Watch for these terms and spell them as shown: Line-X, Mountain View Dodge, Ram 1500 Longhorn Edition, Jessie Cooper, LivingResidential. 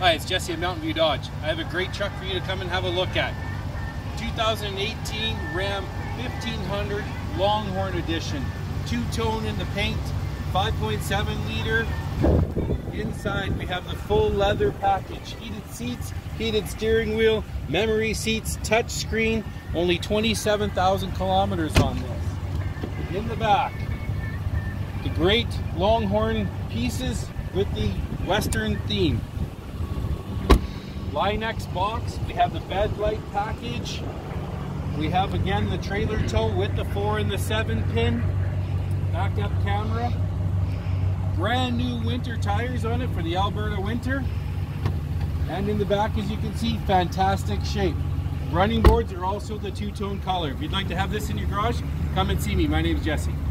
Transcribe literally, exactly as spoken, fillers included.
Hi, it's Jesse at Mountain View Dodge. I have a great truck for you to come and have a look at. twenty eighteen Ram fifteen hundred Longhorn Edition. Two-tone in the paint, five point seven liter. Inside we have the full leather package. Heated seats, heated steering wheel, memory seats, touch screen. Only twenty-seven thousand kilometers on this. In the back, the great Longhorn pieces with the Western theme. Line-X box, we have the bed light package. We have again the trailer tow with the four and the seven pin. Backup camera. Brand new winter tires on it for the Alberta winter. And in the back, as you can see, fantastic shape. Running boards are also the two-tone color. If you'd like to have this in your garage, come and see me. My name is Jesse.